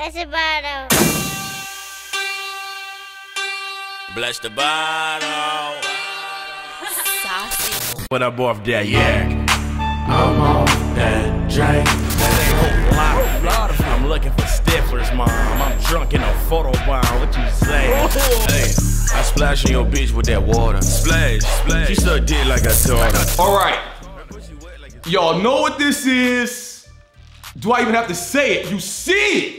Bless the bottle. Bless the bottle. Saucy. But I'm off that yak. I'm off that drink. I'm looking for Stifler's mom. I'm drunk in a photo bomb. What you say? Hey, I splash on your bitch with that water. Splash, splash. She suck dick like a daughter. All right. Y'all know what this is. Do I even have to say it? You see it.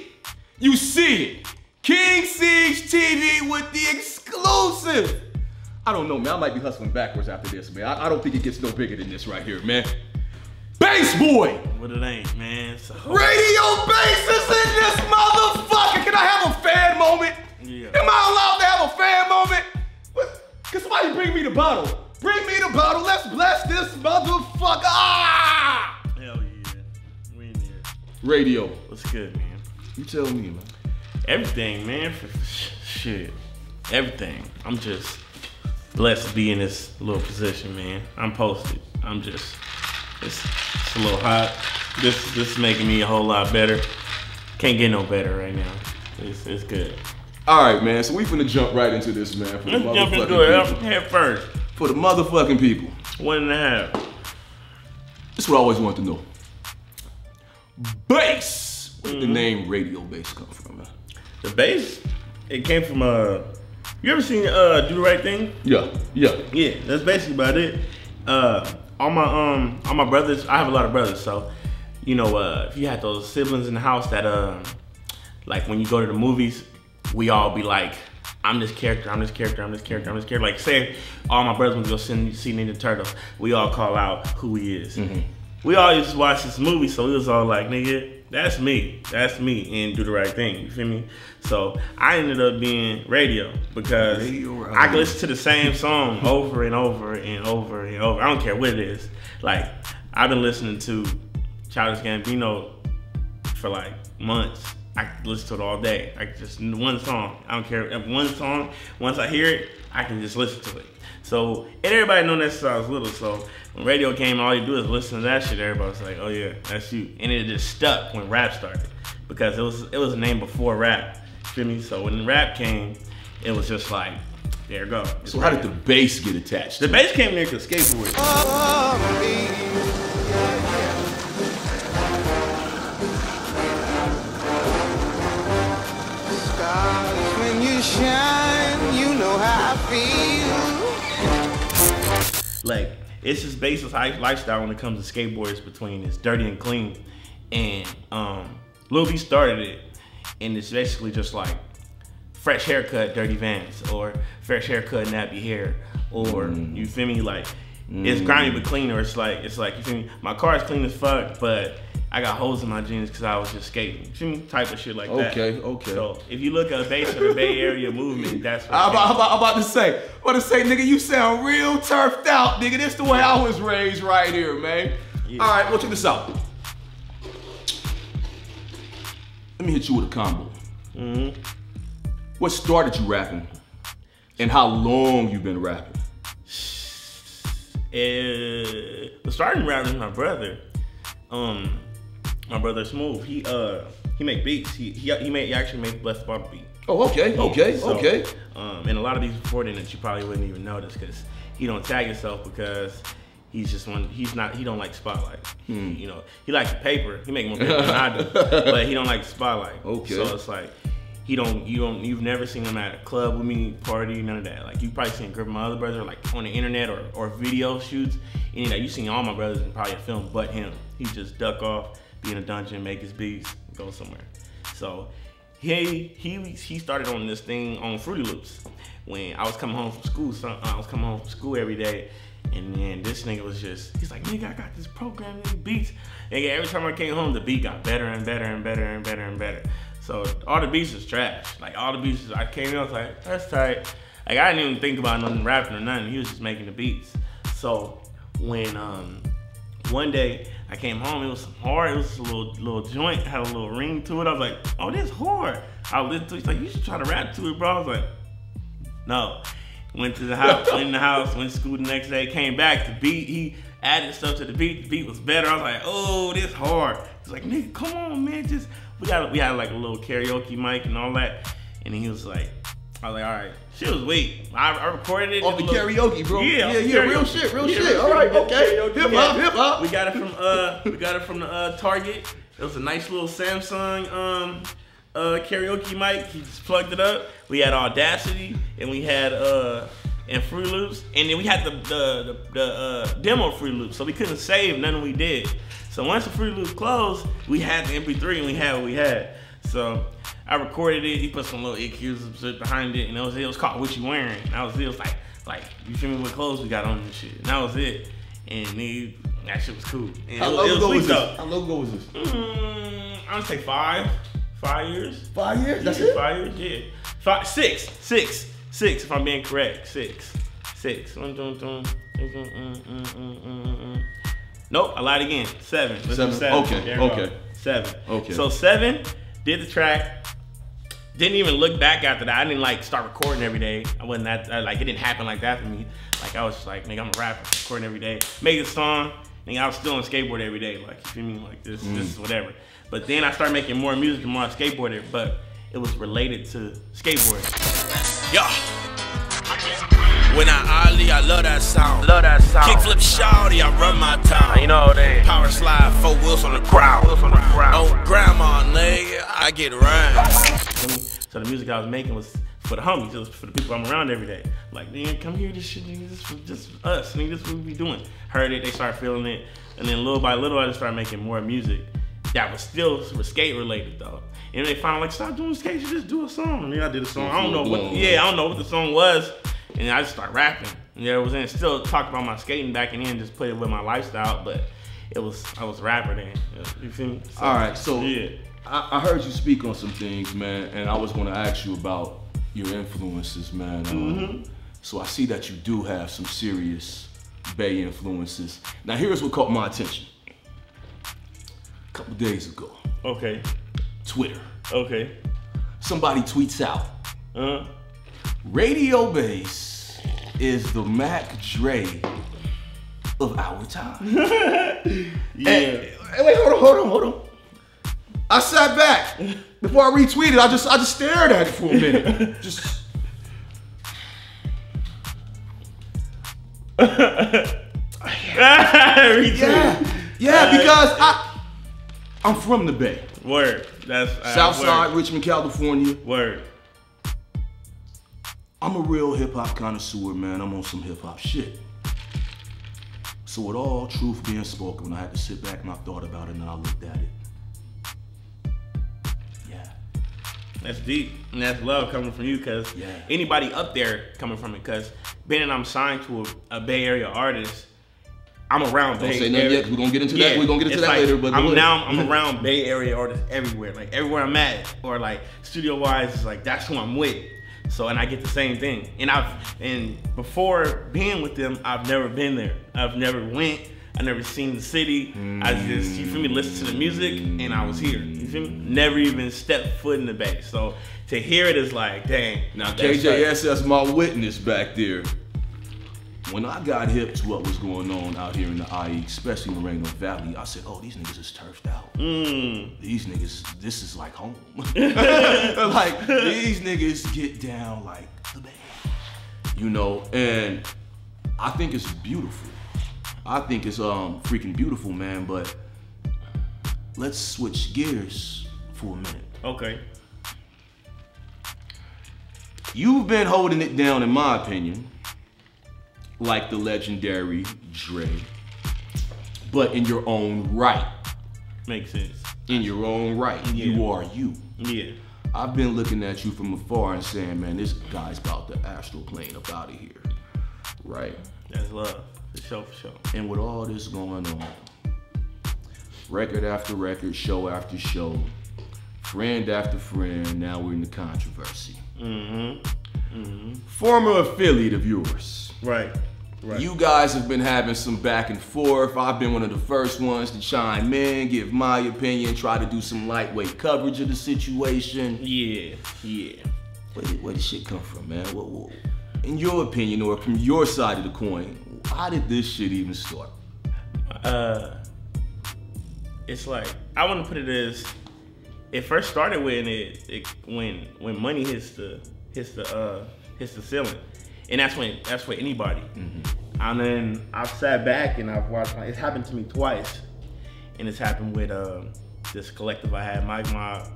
You see it. King CESJ TV with the exclusive. I don't know, man. I might be hustling backwards after this, man. I don't think it gets no bigger than this right here, man. Base boy. What it ain't, man. So. Radio Base is in this motherfucker. Can I have a fan moment? Yeah. Am I allowed to have a fan moment? What? Can somebody bring me the bottle? Bring me the bottle. Let's bless this motherfucker. Ah! Hell yeah. We in here. Radio. What's good, man? You tell me, man. Everything, man. Shit. Everything. I'm just blessed to be in this little position, man. I'm posted. I'm just, it's a little hot. This is making me a whole lot better. Can't get no better right now. It's good. All right, man. So we finna jump right into this, man. For let's jump into it head first. For the motherfucking people. 1.5. That's what I always wanted to know. Base. Where did the name Radio Base come from, man? The base? It came from you ever seen Do the Right Thing? Yeah, yeah. Yeah, that's basically about it. All my brothers, I have a lot of brothers, so you know, if you had those siblings in the house that like when you go to the movies, we all be like, I'm this character, I'm this character, I'm this character, I'm this character. Like say all my brothers would go see Ninja Turtles. We all call out who he is. We all used to watch this movie, so we was all like, nigga, that's me, and Do the Right Thing, you feel me? So I ended up being Radio because I could listen to the same song over and over and over and over. I don't care what it is. Like, I've been listening to Childish Gambino for like months. I can listen to it all day. I just one song. I don't care. If one song, once I hear it, I can just listen to it. So, and everybody knows that since I was little. So when radio came, all you do is listen to that shit. Everybody's like, "Oh yeah, that's you." And it just stuck when rap started because it was a name before rap. Feel me? So when rap came, it was just like, there it go. So how did the bass get attached? The bass came there because skateboard. Shine, you know how I feel. Like, it's just basic lifestyle when it comes to skateboards between it's dirty and clean. And Lil B started it, and it's basically just like fresh haircut, dirty Vans, or fresh haircut, nappy hair, or you feel me? Like it's grimy but clean, or it's like you feel me? My car is clean as fuck, but I got holes in my jeans because I was just skating, type of shit like that. Okay, okay. So if you look at Base of the Bay Area movement, that's what I'm about to say, nigga, you sound real turfed out, nigga. This the way I was raised right here, man. Yeah. All right, well, check this out. Let me hit you with a combo. What started you rapping? And how long you been rapping? Starting rapping with my brother. My brother Smooth, he make beats. He actually made Bless The Bottle beat. Oh, okay, okay, so, okay. And a lot of these before then that you probably wouldn't even notice because he don't tag himself because he's just one. He don't like spotlight. You know, he likes paper. He make more paper than I do, but he don't like spotlight. Okay. So it's like you've never seen him at a club with me, party, none of that. Like you probably seen a group of my other brothers like on the internet or video shoots. And you know, you seen all my brothers in probably a film, but him. He just duck off, be in a dungeon, make his beats, go somewhere. So he started on this thing on Fruity Loops. When I was coming home from school, every day, and then this nigga was just, he's like, nigga, I got this program, these beats. Nigga, every time I came home, the beat got better and better and better and better and better. So all the beats was trash. Like all the beats, I came in, I was like, that's tight. Like I didn't even think about nothing rapping or nothing. He was just making the beats. So when one day I came home, it was hard. It was a little joint, had a little ring to it. I was like, oh, this hard. I listened to it. He's like, you should try to rap to it, bro. I was like, no. Went to the house, went to school the next day, came back. The beat, he added stuff to the beat. The beat was better. I was like, oh, this hard. He's like, nigga, come on, man. Just we had like a little karaoke mic and all that. And he was like, I was like, all right. Shit was weak. I recorded it. Off the karaoke, bro. Yeah, real shit. All right, okay. Hip hop. We got it from the Target. It was a nice little Samsung karaoke mic. He just plugged it up. We had Audacity and we had and Fruity Loops, and then we had the demo Fruity Loops, so we couldn't save nothing we did. So once the Fruity Loops closed, we had the MP3 and we had what we had. So I recorded it. He put some little EQs behind it, and it was called "What You Wearing." And that was it. It was like you feel me? What clothes we got on and shit. And that was it. And that shit was cool. And How long ago was this? How long ago was this? I would say five years. 5 years. That's it. 5 years. Yeah. Six. If I'm being correct. Six. Nope. I lied again. Seven. Let's do seven. Okay. Seven. Okay. So 7. Did the track, didn't even look back after that. I didn't like start recording every day. I wasn't that, like it didn't happen like that for me. Like I was just like, nigga, I'm a rapper, recording every day. Made a song, and I was still on skateboard every day. Like, you feel me? Like this is whatever. But then I started making more music and more skateboarding, but it was related to skateboarding. Yo, when I ollie, I love that sound. Kickflip shawty, I run my town. You know that. Power slide, 4 wheels on the ground. Oh, grandma, nigga, I get rhymes. So the music I was making was for the homies. It was for the people I'm around every day. Like, man, come hear this shit, nigga. This is just us, nigga. This is what we be doing. Heard it, they started feeling it. And then little by little, I just started making more music that was still skate related, though. And they finally like, stop doing skate, you just do a song. And then I did a song. I don't know what the song was. And I just started rapping. Yeah, it was in still talk about my skating back and then just put it with my lifestyle, but I was a rapper then. You feel me? So, all right, so yeah. I heard you speak on some things, man, and I was gonna ask you about your influences, man. So I see that you do have some serious Bay influences. Now here's what caught my attention. A couple days ago. Okay. Twitter. Okay. Somebody tweets out. Radio Base is the Mac Dre of our time. Hey, wait, hold on. I sat back before I retweeted. I just stared at it for a minute. Yeah, because I'm from the Bay. Word. That's Southside, Richmond, California. Word. I'm a real hip-hop connoisseur, man. I'm on some hip-hop shit. So with all truth being spoken, when I had to sit back and I thought about it and I looked at it. Yeah. That's deep. And that's love coming from you, because anybody up there coming from it, because being I'm signed to a Bay Area artist, I'm around Bay Area. Don't say nothing yet, we're going to get into that. We're going to get into that later. But I'm around Bay Area artists everywhere. Like, everywhere I'm at, or like, studio-wise, it's like, that's who I'm with. So, and I get the same thing. And before being with them, I've never been there. I've never went. I've never seen the city. I just, you feel me, listen to the music, and I was here. You feel me? Never even stepped foot in the Bay. So to hear it is like, dang. Now, KJSS, my witness back there. When I got hip to what was going on out here in the IE, especially Moreno Valley, I said, oh, these niggas is turfed out. These niggas, this is like home. Like, these niggas get down like the Bay. You know, and I think it's beautiful. I think it's freaking beautiful, man, but let's switch gears for a minute. Okay. You've been holding it down, in my opinion, like the legendary Dre, but in your own right. Makes sense. In your own right, you are you. Yeah. I've been looking at you from afar and saying, man, this guy's about to astral plane up out of here, right? That's love, for sure. And with all this going on, record after record, show after show, friend after friend, now we're in the controversy. Former affiliate of yours. Right. You guys have been having some back and forth. I've been one of the first ones to chime in, give my opinion, try to do some lightweight coverage of the situation. Yeah. Where did shit come from, man? In your opinion, or from your side of the coin, how did this shit even start? It's like, I want to put it as, it first started when when money hits the ceiling, and that's for anybody. Mm-hmm. And then I've sat back and I've watched. It's happened to me twice, and it's happened with this collective I had, Mike Mob,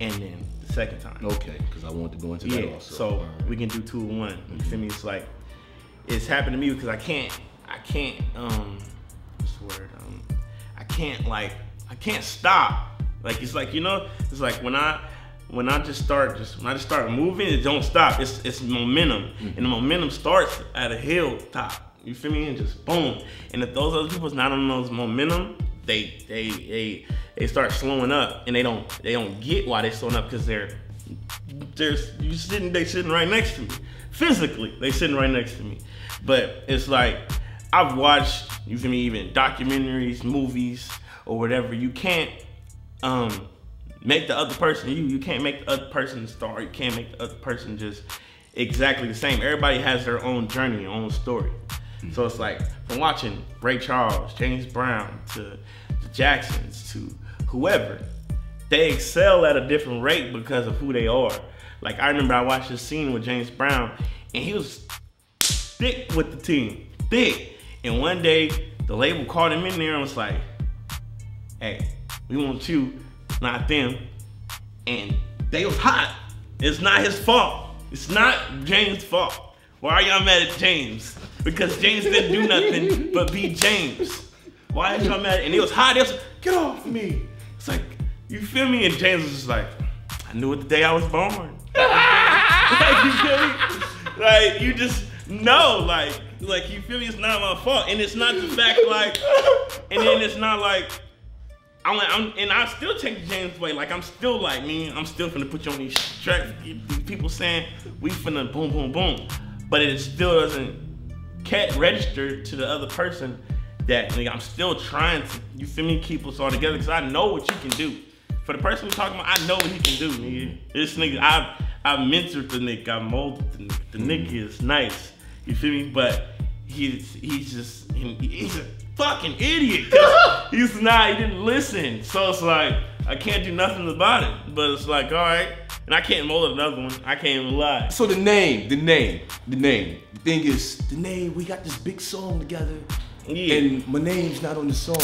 and then the second time. Okay, because I wanted to go into that also. So right. We can do two in one. Mm-hmm. You feel me? It's like, it's happened to me because I can't. I can't stop. Like, it's like, you know, it's like when I just start moving, it don't stop. It's momentum, and the momentum starts at a hilltop. You feel me? And just boom. And if those other people's not on those momentum, they start slowing up, and they don't get why they're slowing up, because they're sitting right next to me. Physically, they sitting right next to me. But it's like, I've watched, you feel me, even documentaries, movies, or whatever. You can't make the other person you. You can't make the other person a star. You can't make the other person just exactly the same. Everybody has their own journey, their own story. Mm-hmm. So it's like, from watching Ray Charles, James Brown, to the Jacksons, to whoever, they excel at a different rate because of who they are. Like, I remember I watched this scene with James Brown, and he was thick with the team, thick. And one day, the label called him in there and was like, hey, we want you, not them. And they was hot. It's not his fault. It's not James' fault. Why are y'all mad at James? Because James didn't do nothing but be James. Why is y'all mad? And he was hot. They was like, get off me. It's like, you feel me? And James was just like, I knew it the day I was born. Like, you feel me? Like, you just know, like, you feel me? It's not my fault. And it's not the fact, like, and then it's not like, I still take James' way. Like, I'm still like, man, I'm still finna put you on these tracks. People saying we finna boom, boom, boom. But it still doesn't register to the other person that, like, I'm still trying to, you feel me, keep us all together, because I know what you can do. For the person we're talking about, I know what he can do, nigga. This nigga, I've mentored the nigga, I molded the nigga. The nigga is nice, you feel me? But he's a fucking idiot. He didn't listen. So it's like, I can't do nothing about it. But it's like, all right. And I can't mold another one. I can't even lie. So the name. The thing is, the name, we got this big song together. Yeah. And my name's not on the song.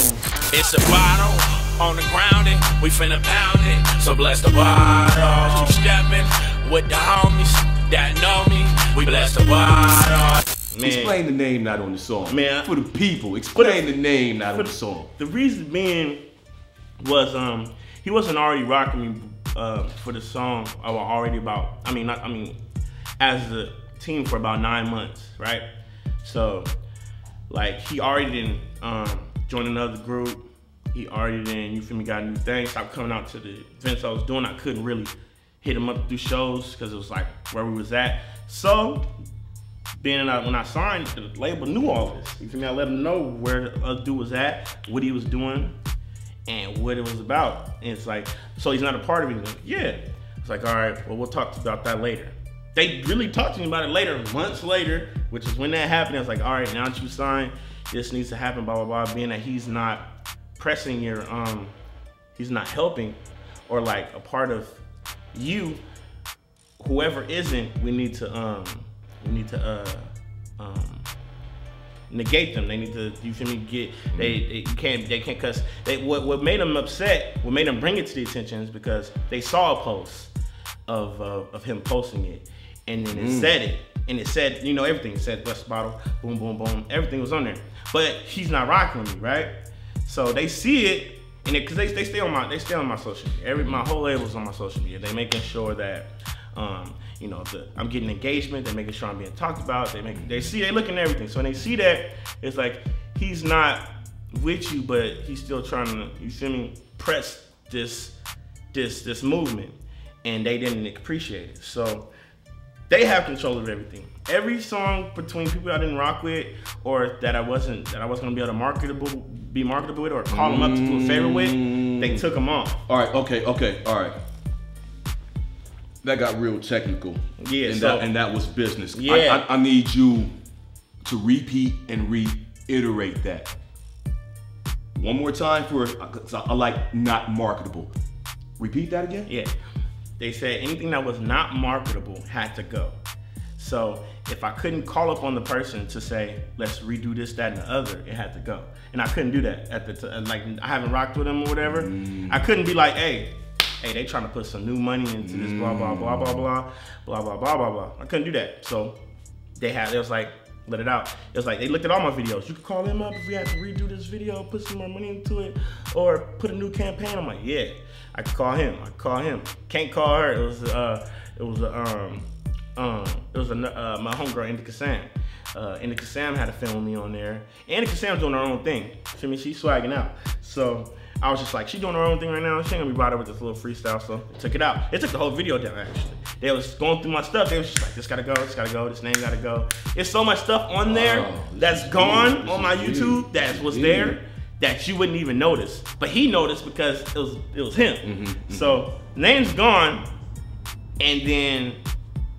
It's a bottle on the ground, and we finna pound it. So bless the bottle. Two stepping with the homies that know me. We bless the bottle. Man. Explain the name not on the song. Man, for the people, explain the name not on the song. The reason being was he wasn't already rocking me for the song. I was already about, as a team for about 9 months, right? So like, he already didn't join another group. He already didn't, you feel me, got new things. I'm coming out to the events I was doing. I couldn't really hit him up through shows because it was like where we was at. So being when I signed, the label knew all this. You feel me? I let them know where the other dude was at, what he was doing, and what it was about. And it's like, so he's not a part of it. Like, yeah. It's like, all right, well, we'll talk about that later. They really talked to me about it later, months later, which is when that happened. I was like, all right, now that you signed, this needs to happen, blah, blah, blah. Being that he's not pressing your, he's not helping or like a part of you, whoever isn't, we need to negate them. They need to, you feel me, get, they can't, cause what made them upset, what made them bring it to the attention is because they saw a post of him posting it, and then it said it, and it said, you know, everything. It said Bless the Bottle, boom, boom, boom, everything was on there. But he's not rocking with me, right? So they see it, and it, cause they stay on my social media. My whole label's on my social media. They making sure that, you know, I'm getting engagement. They're making sure I'm being talked about. They looking at everything. So when they see that, it's like, he's not with you, but he's still trying to, you feel me, press this movement, and they didn't appreciate it. So they have control of everything. Every song between people I didn't rock with, or that I wasn't gonna be able to be marketable with, or call them up to do a favor with, they took them off. All right, okay, all right. That got real technical. Yeah, and, so, that was business. Yeah. I need you to repeat and reiterate that. One more time for, because I like not marketable. Repeat that again? Yeah. They said anything that was not marketable had to go. So if I couldn't call up on the person to say, let's redo this, that, and the other, it had to go. And I couldn't do that at the time. Like, I haven't rocked with them or whatever. I couldn't be like, hey, they trying to put some new money into this, blah, blah, blah, blah, blah, blah, blah, blah, blah, blah. I couldn't do that. So it was like, let it out. It was like, they looked at all my videos. You could call them up if we had to redo this video, put some more money into it, or put a new campaign. I'm like, yeah, I could call him. I could call him. Can't call her. It was my homegirl, Indica Sam. Indica Sam had a film with me on there. Indica Sam's doing her own thing. I mean, she's swagging out. So I was just like, she's doing her own thing right now. She ain't gonna be bothered with this little freestyle. So I took it out. It took the whole video down, actually. They was going through my stuff. They was just like, this gotta go, this gotta go, this name gotta go. It's so much stuff on there that's gone on my YouTube that was there that you wouldn't even notice. But he noticed because it was him. So name's gone, and then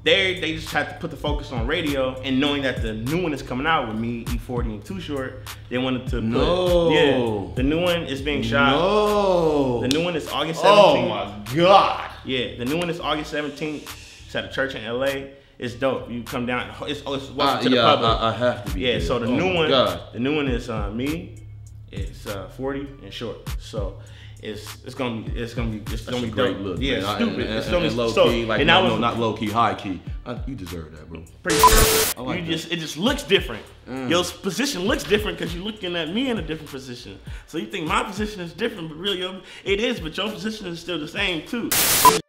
they just had to put the focus on radio, and knowing that the new one is coming out with me, E40 and Too Short, they wanted to put, the new one is being shot. The new one is August 17th. Oh my God. Yeah, the new one is August 17th. It's at a church in LA. It's dope. You come down, it's to the public. I have to be there. So the new one, the new one is me, it's 40 and Short. So It's gonna be great. Look, yeah, man. Stupid. It's gonna be low key, like not low key, high key. You deserve that, bro. Pretty sure. Like it just looks different. Your position looks different because you're looking at me in a different position. So you think my position is different, but really it is. But your position is still the same too. It's